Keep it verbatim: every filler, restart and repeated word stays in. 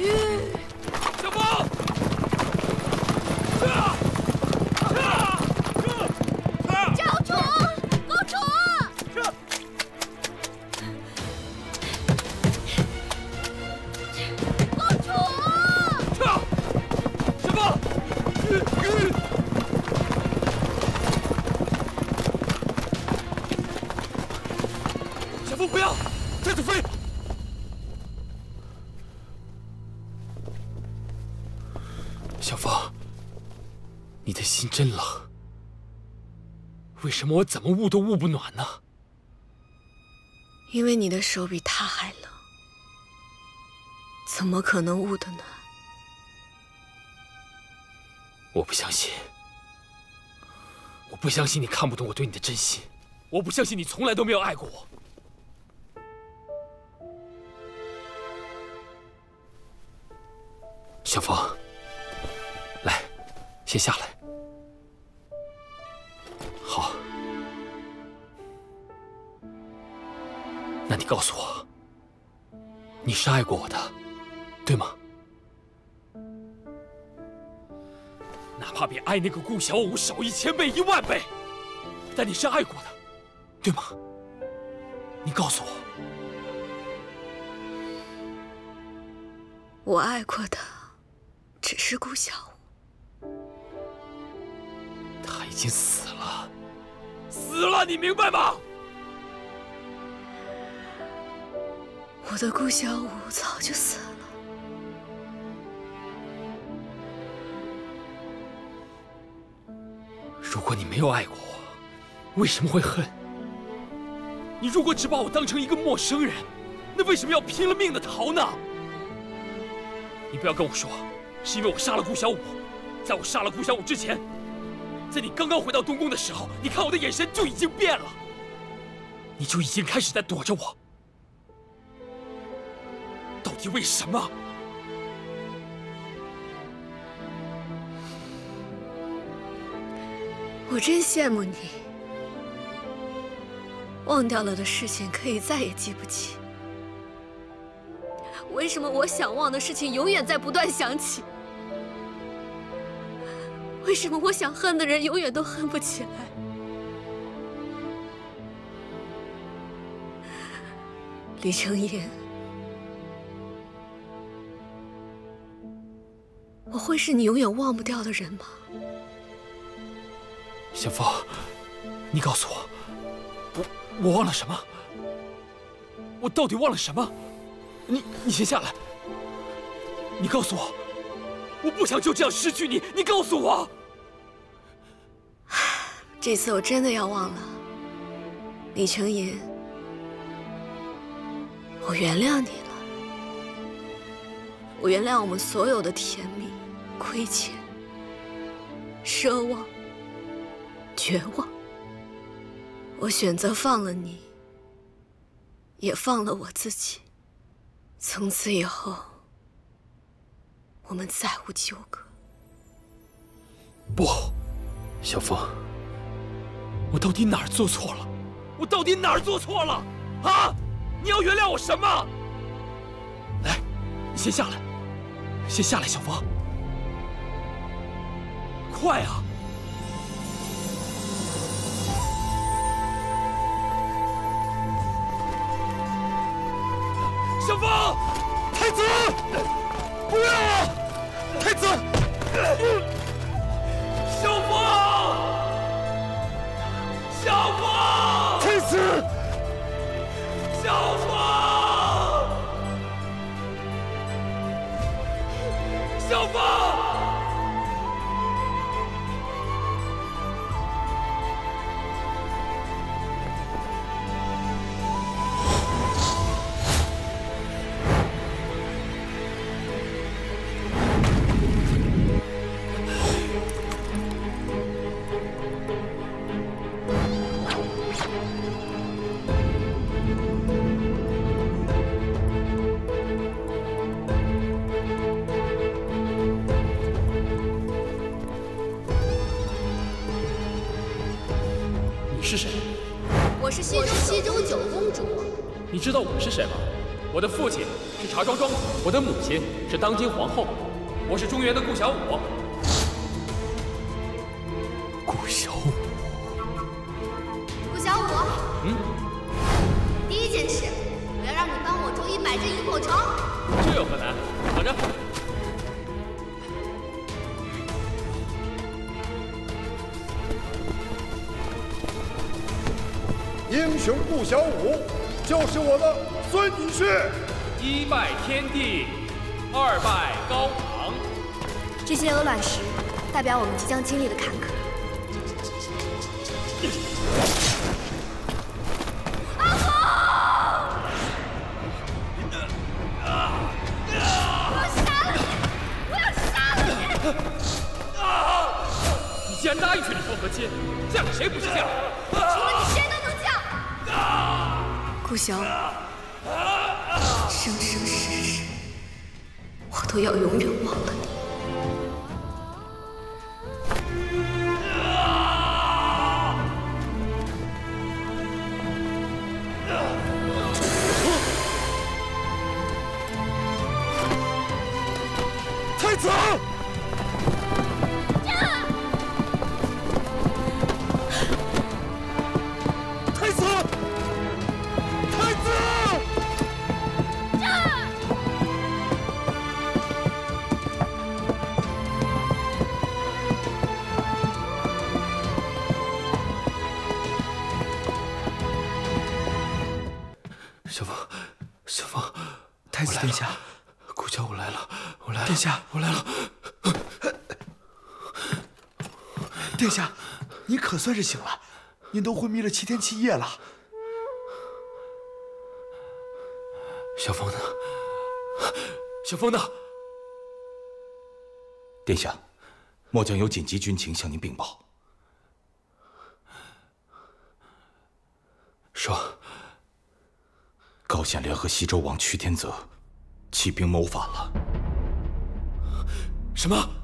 小峰，撤！撤！撤！赵主，公主，撤！公主，撤！小峰，小峰不要，带子飞。 小峰，你的心真冷。为什么我怎么捂都捂不暖呢？因为你的手比他还冷，怎么可能捂得暖？我不相信，我不相信你看不懂我对你的真心，我不相信你从来都没有爱过我。 小峰，来，先下来。好，那你告诉我，你是爱过我的，对吗？哪怕比爱那个顾小五少一千倍、一万倍，但你是爱过的，对吗？你告诉我，我爱过的。 只是顾小五，他已经死了，死了，你明白吗？我的顾小五早就死了。如果你没有爱过我，为什么会恨？你如果只把我当成一个陌生人，那为什么要拼了命的逃呢？你不要跟我说。 是因为我杀了顾小五，在我杀了顾小五之前，在你刚刚回到东宫的时候，你看我的眼神就已经变了，你就已经开始在躲着我。到底为什么？我真羡慕你，忘掉了的事情可以再也记不起。 为什么我想忘的事情永远在不断想起？为什么我想恨的人永远都恨不起来？李承言，我会是你永远忘不掉的人吗？小峰，你告诉我，我我忘了什么？我到底忘了什么？ 你你先下来，你告诉我，我不想就这样失去你。你告诉我，这次我真的要忘了，李承言，我原谅你了，我原谅我们所有的甜蜜、亏欠、奢望、绝望，我选择放了你，也放了我自己。 从此以后，我们再无纠葛。不，小峰，我到底哪儿做错了？我到底哪儿做错了？啊！你要原谅我什么？来，你先下来，先下来，小峰，快啊！ 小峰，太子，不要啊！太子，小峰，小峰，太子，小峰，小峰。 是谁？我是西周九公主。你知道我是谁吗？我的父亲是茶庄庄主，我的母亲是当今皇后，我是中原的顾小五。顾小五，顾小五，嗯，第一件事，我要让你帮我逐一买这萤火虫。这有何难？躺着。 英雄顾小五就是我的孙女婿。一拜天地，二拜高堂。这些鹅卵石代表我们即将经历的坎坷。阿红！我要杀了你！我要杀了你！啊！你既然答应去李国和亲，嫁给谁不是嫁？除了你，谁都。 顾小五，生生世世，我都要永远忘了你。 殿下，您可算是醒了，您都昏迷了七天七夜了。小风呢？小风呢？殿下，末将有紧急军情向您禀报。说，高显廉和西周王屈天泽起兵谋反了。什么？